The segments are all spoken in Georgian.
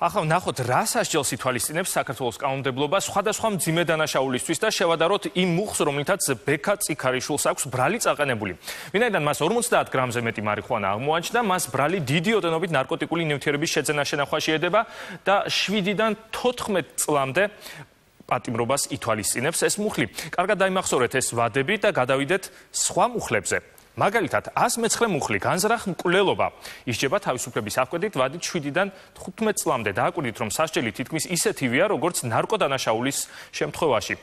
Aha, nakhot rasashjelsi tvalistsinebs sakartvelos kanundebloba სხვადასხვა მძიმე დანაშაულისთვის და შევადაროთ იმ მუხს, რომლითაც ბექა წიქარიშვილს აქვს ბრალი წაყენებული. ვინაიდან მას 50 გრამზე მეტი მარიხვანა აღმოაჩნდა, მას ბრალი დიდი ოდენობით ნარკოტიკული ნივთიერების შეძენა-შენახვა შეედება და 7-დან 14 წლამდე პატიმრობას ითვალისწინებს ეს მუხლი. კარგად დაიმახსოვრეთ ეს ვადები და გადავიდეთ სხვა მუხლებზე. Მაგალითად, 119 მუხლი განზრახ მკვლელობა ისჯება თავისუფლების აღკვეთით ვადით 7-დან 15 წლამდე. დააკვირდით, რომ სასჯელი თითქმის ისეთივეა, როგორც ნარკოდანაშაულის შემთხვევაში.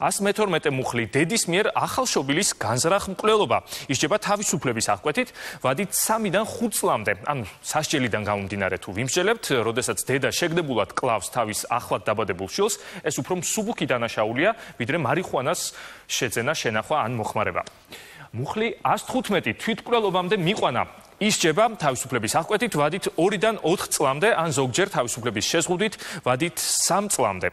112 მუხლი დედის მიერ ახალშობილის განზრახ მკვლელობა ისჯება თავისუფლების აღკვეთით ვადით 3-დან 5 წლამდე. ანუ სასჯელიდან გამომდინარე თუ ვიმსჯელებთ, როდესაც დედა შეგდებულად კლავს თავის ახლად დაბადებულ შვილს, ეს უფრო მსუბუქი დანაშაულია, ვიდრე მარიხვანას შეძენა, შენახვა ან მოხმარება. მუხლი 115 თვითმკვლელობამდე მიყვანა ისჯება თავისუფლების აღკვეთით ვადით 2-დან 4 წლამდე ან ზოგჯერ თავისუფლების შეზღუდვით ვადით 3 წლამდე.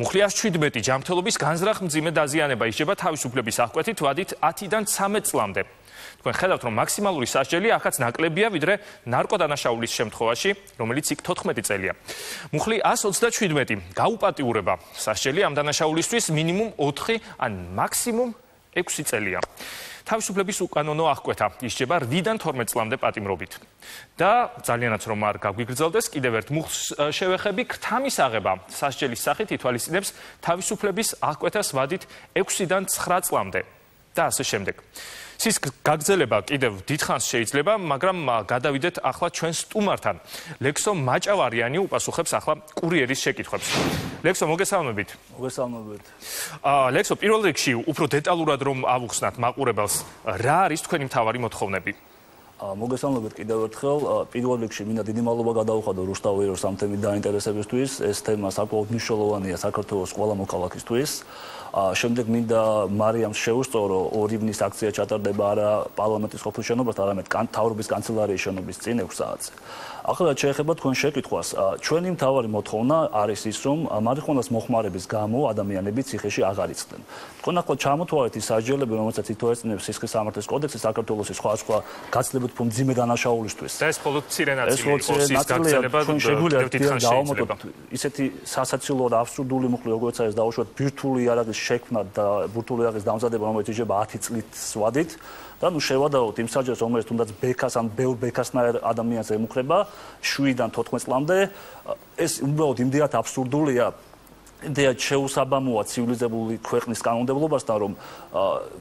მუხლი 117 ჯანმრთელობის განზრახ მძიმე დაზიანება ისჯება თავისუფლების აღკვეთით ვადით 10-დან 13 წლამდე. თქვენ ხედავთ, რომ მაქსიმალური სასჯელი ახაც ნაკლებია ვიდრე ნარკოდანაშაულის შემთხვევაში, რომელიც იქ 14 წელია. მუხლი 127 გაუპატიურება სასჯელი ამ დანაშაულისთვის მინიმუმ 4 ან მაქსიმუმ 6 წელია. თავისუფლების უკანონო აღკვეთა ისჯება 8-დან 12 წლამდე პატიმრობით. და ძალიანაც რომ არ გაგვიგრძელდეს, კიდევ ერთ მუხლს შევეხები. ქრთამის აღება სასჯელის სახით ითვალისწინებს თავისუფლების აღკვეთას ვადით 6-დან 9 წლამდე და ასე შემდეგ. სის გაგრძელება კიდევ დიდხანს შეიძლება, მაგრამ გადავიდეთ ახლა ჩვენ სტუმართან. ლექსო მაჭავარიანი უპასუხებს ახლა კურიერის შეკითხვებს. ლექსო, მოგესალმებით. მოგესალმებით. ლექსო, პირველ რიგში უფრო დეტალურად რომ ავუხსნათ მაყურებელს, რა არის თქვენი მთავარი მოთხოვნები? მოგესალმებით კიდევ ერთხელ. პირველ რიგში მინდა დიდი მადლობა გადავუხადო რუსთავ ეროს ამ თემით დაინტერესებისთვის. ეს თემა საკმაოდ მნიშვნელოვანია საქართველოს ყველა მოქალაქისთვის. შემდეგ მინდა მარიამს შეუსწორო, 2 ივნის აქცია ჩატარდება არა პარლამენტის ყოფილ შენობასთან, არამედ მთავრობის კანცელარიის შენობის წინ 6 საათზე. ახლა შეეხება თქვენ შეკითხვას. ჩვენი მთავარი მოთხოვნა არის ის, რომ მარიხუანას მოხმარების გამო ადამიანები ციხეში აღარ იწყდნენ. თქვენ ახლა ჩამოთვალეთ ის სასჯელები, რომელსაც ითვალისწინებს სისხლის სამართლის კოდექსი საქართველოს სხვადასხვა გაცილებით მძიმე დანაშაულისთვის. ეს მხოლოდ მცირე ნაწილია, ოსის გაგრძელება შეგვიძლია ისეთი სასაცილო და აბსურდული მუხლი, როგორც არის დაუშვათ ბირთვული იარაღის შექმნა და ბირთვული იარაღის დამზადება, რომელიც იჭება 10 წლის ვადით. და შევადავთ იმ საჯელს, რომელიც თუნდაც ბექას ან ბევრ ბექასნაირ ადამიანს ემუქრება 7-დან 14 წლამდე. ეს უბრალოდ იმდენად აბსურდულია, და შეუსაბამოა ცივილიზებული ქვეყნის კანონმდებლობასთან, რომ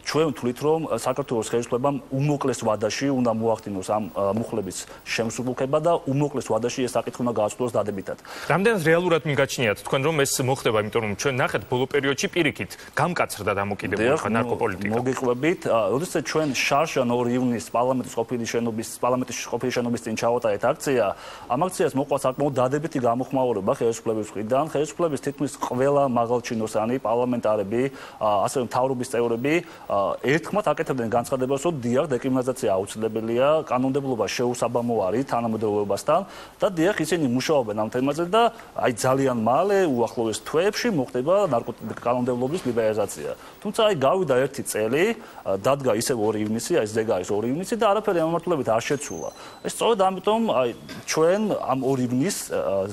ჩვენ ვთვლით, რომ საქართველოს ხელისუფლებამ უმოკლეს ვადაში უნდა მოახდინოს ამ მუხლების შემსუბუქება და უმოკლეს ვადაში ეს საკითხი უნდა გააცვლოს დადებითად. რამდენად რეალურად მიგაჩნიათ თქვენ, რომ ეს მოხდება, იმიტომ რომ ჩვენ ნახეთ ბოლო პერიოდში პირიქით გამკაცრდა დამოკიდებულება ნარკოპოლიტიკა. მოგიყვებით, როდესაც ჩვენ შარშან 2 ივნის პარლამენტის ყოფილი შენობის წინ ჩავატარეთ აქცია, ამ აქციას მოყვა საკმაოდ დადებითი გამოხმაურება ხელისუფლების მხრიდან, ხელისუფლების თითქმის ყველა მაღალჩინოსანი, პარლამენტარები, ასევე მთავრობის წევრები ერთმანეთს აკეთებდნენ განცხადებას, რომ დიახ, დეკრიმინალიზაცია აუცილებელია, კანონმდებლობა შეუსაბამო არის თანამედროვეობასთან და დიახ, ისინი მუშაობენ ამ თემაზე და აი ძალიან მალე უახლოეს თვეებში მოხდება კანონმდებლობის ლიბერალიზაცია. თუმცა აი გავიდა 1 წელი, დადგა ისევ 2 ივნისი, აი ზედა არის 2 ივნისი და არაფერი ამარტლებით არ შეცვლა. ეს სწორედ ამიტომ აი ჩვენ ამ 2 ივნის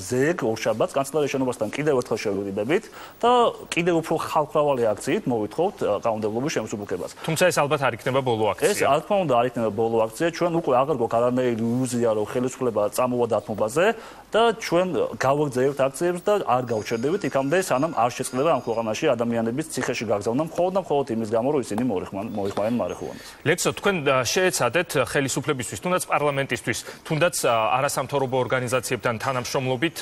ზეგ ორშაბათს კანცელარიის შენობასთან კიდევ ერთხელ შევიდეთ და კიდევ უფრო ხალხმრავალი აქციით მოვითხოვთ კანონმდებლობის შემსუბუქებას. თუმცა ეს ალბათ არ იქნება ბოლო აქცია. ეს რა თქმა უნდა არ იქნება ბოლო აქცია. ჩვენ უკვე აღარ გვაქვს არანაირი ილუზია, რომ ხელისუფლება წამოვა დათმობაზე და ჩვენ გავაგრძელებთ აქციებს და არ გავჩერდებით იქამდე, სანამ არ შეწყდება ამ ქვეყანაში ადამიანების ციხეში გაგზავნა მხოლოდ იმის გამო, რომ ისინი მოიხმარენ მარიხუანას. ლექსო, თქვენ შეეცადეთ ხელისუფლებისთვის, თუნდაც პარლამენტისთვის, თუნდაც არასამთავრობო ორგანიზაციებთან თანამშრომლობით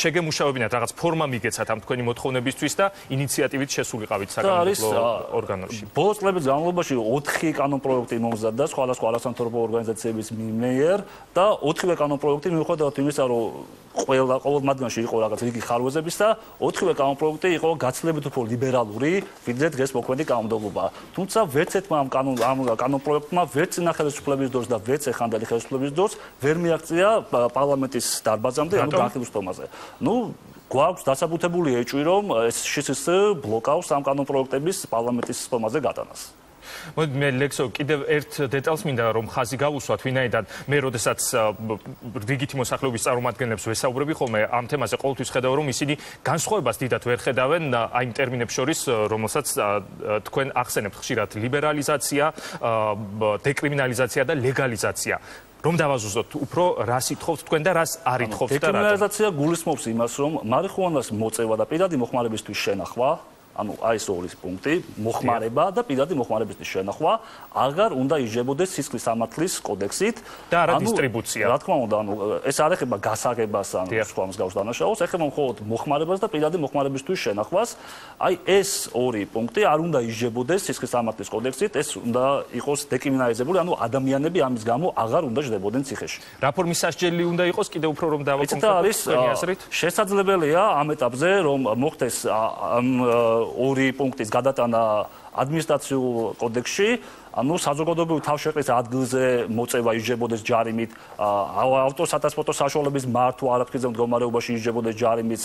შეგემუშავებინათ რაღაც ფორმა მიგეცათ ამ თქვენი მოთხოვნებისთვის და ინიციატივით შესულიყავით საკანონმდებლო ორგანოში. ბოლო წლების განმავლობაში 4 კანონპროექტი მომზადდა სხვადასხვა არასამთავრობო ორგანიზაციების მიერ და 4-ვე კანონპროექტი მიუხედავად იმისა, რომ ყოველ მათგანში იყო რაღაც რიგი ხარვეზების და 4-ვე კანონპროექტი იყო გაცილებით უფრო ლიბერალური, ვიდრე დღეს მოქმედი კანონმდებლობა. თუმცა ვერც ერთმა ამ კანონპროექტმა ვერც წინა ხელისუფლების დროს და ვერც ეხანდელი ხელისუფლების დროს ვერ მიაღწია პარლამენტის დარბაზამდე, ანუ განხილვის თომაზე. გვაქვს დასაბუთებული ეჭვი, რომ ეს შსს ბლოკავს ამ კანონპროექტების პარლამენტის სხდომაზე გატანას. Mă Lexo, ideea este detalul min dar om xazigaus sau atvinei dar merodesat digitimus aclubis aromat genep sau sau urbi xome am tema se coltus xeda rom isidi gansxoebas didat ver xedaven aim termineb shoris romosats tkven axenebt xshirat liberalizatsiya dekriminalizatsiya da legalizatsiya რომ დავაზუსტოთ უფრო რას ითხოვთ თქვენ და რას არ ითხოვთ და რა დეკრიმინალიზაცია გულისხმობს იმას რომ მარიხუანას მოწევა და პირადი მოხმარებისთვის შენახვა ანუ აი ეს ორი პუნქტი მოხმარება და პირადი მოხმარებისთვის შენახვა აღარ უნდა იჯებოდეს სისხლის სამართლის კოდექსით და არა დისტრიბუცია რა თქმა უნდა ანუ ეს არ ეხება გასაგებას ან სხვა მსგავს დანაშაულს ეხება მხოლოდ მოხმარებას და პირადი მოხმარებისთვის შენახვას აი ეს ორი პუნქტი არ უნდა იჯებოდეს სისხლის სამართლის კოდექსით ეს უნდა იყოს დეკრიმინალიზებული ანუ ადამიანები ამის გამო აღარ უნდა ჯდებოდნენ ციხეში რა ფორმის სასჯელი უნდა იყოს კიდევ უფრო რომ დავაკონკრეტოთ შესაძლებელია ამ ეტაპზე რომ მოხდეს ორი პუნქტის გადატანა ადმინისტრაციულ კოდექსში, ანუ საზოგადოებრივი თავშეყრის ადგილზე მოწევა იჯებოდეს ჯარიმით, ავტოსატანსპორტო საშუალების მართვა არაფრიზე მდგომარეობაში იჯებოდეს ჯარიმით.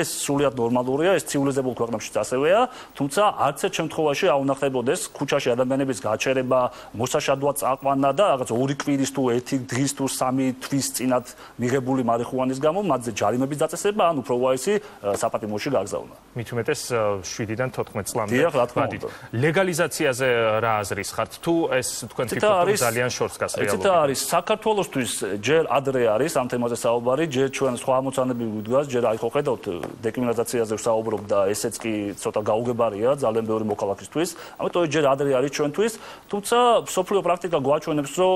ეს სრულიად ნორმალურია, ეს ცივილიზებულ ქვეყნებშიც ასევეა, თუმცა არც ერთ შემთხვევაში აუნახლებოდეს ქუჩაში ადამიანების გაჩერება, მოსაშადოა წაყვანა და რაღაც ორი კვირის თუ ერთი დღის თუ სამი თვის წინათ მიღებული მარიხუანის გამო მათზე ჯარიმების დაწესება, ან უფრო ვაისი საპატიმოში გაგზავნა. მით უმეტეს 7-დან 14 წლამდე. დიახ, რა თქმა უნდა. ლეგალიზაციაზე რა აზრის ხართ თუ ეს თქვენ ფიქრობთ ძალიან შორს გასრიალობთ? ეცეთა არის საქართველოსთვის ჯერ ადრე არის ამ თემაზე საუბარი, ჯერ ჩვენ სხვა ამოცანები გვიდგას, ჯერ აი ხო ხედავთ დეკრიმინალიზაციაზე ვსაუბრობ და ესეც კი ცოტა გაუგებარია ძალიან ბევრი მოქალაქისთვის, ამიტომ ჯერ ადრე არის ჩვენთვის, თუმცა სოფლიო პრაქტიკა გვაჩვენებს, რომ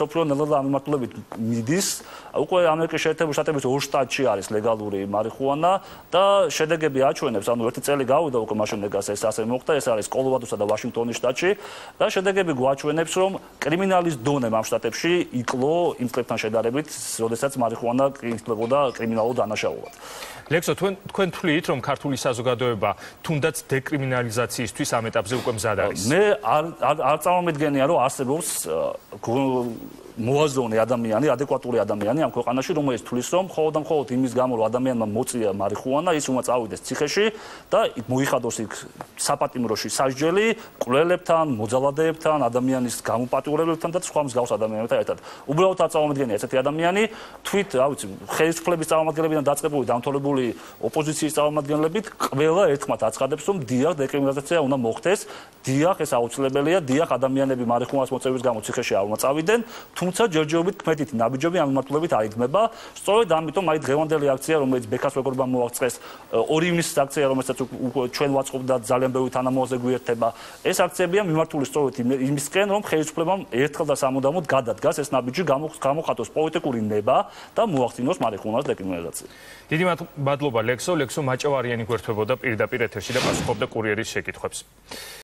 სოფლიო ნელ-ნელა ამემართულებით მიდის, უკვე ამერიკის შეერთებულ შტატების 2 შტატში არის ლეგალური მარიხუანა და შედეგები აჩვენებს, ანუ ერთი წელი გავიდა უკვე მაშინ ეგ ასე მოხდა, ეს არის კოლორადოსა და ვაშინგტონის შტატში და შედეგები გვაჩვენებს რომ კრიმინალის დონე ამ შტატებში იკლო იმ წლებთან შედარებით, როდესაც მარიხუანა ითვლებოდა კრიმინალურ დანაშაულად. ლექსო, თქვენ თვლით რომ ქართული საზოგადოება თუნდაც დეკრიმინალიზაციისთვის ამ ეტაპზე უკვე მზად არის? მე არ წარმოვიდგენია რომ არსებობს მოაზროვნე ადამიანი, ადეკვატური ადამიანი ამ ქვეყანაში, რომელიც თulis რომ მხოლოდ იმის გამო, რომ ადამიანმა მოწია მარიხუანა, ის უნდა წავიდეს ციხეში და მოიხადოს იქ საპატიმროში სასჯელი, კვლელებთან, მოძალადეებთან, ადამიანის გამოპატიურებლებთან და სხვა მსგავს ადამიანებთან ერთად. უბრალოდ აწარმოებენ ესეთი ადამიანი, თვით, რა ვიცი, ხელისუფლების წარმომადგენლებიდან დაწყებული, დამთავრებული ოპოზიციის წარმომადგენლებით, ყველა ერთმანეთს აცხადებს, რომ დიახ, დეკრიმინალიზაცია უნდა მოხდეს, დიახ, ეს აუცილებელია, დიახ, ადამიანები მარიხუანას მოწევის გამო ციხეში არ უნდა წავიდნენ. Თუმცა ჯერჯერობით კმედითი ნაბიჯები ამ მიმართულებით არ იდგმება. სწორედ ამიტომ აი დღევანდელი აქცია, რომელიც ბექას ვეგორბამ მოაღწეს, 2 ივნისის აქცია, რომელსაც ჩვენ ვაწყობთ და ძალიან ბევრი თანამოაზრე გვიერთება. ეს აქციებია მიმართული სწორედ იმისკენ, რომ ხელისუფლებამ ერთხელ და სამუდამოდ გადადგას ეს ნაბიჯი, გამოხატოს პოლიტიკური ნება და მოახდინოს მარიხუანას დეკრიმინალიზაცია. დიდი მადლობა ლექსო. ლექსო მაჭავარიანი გვერდებოდა პირდაპირ ეთერში და პასუხობდა კურიერის შეკითხვებს.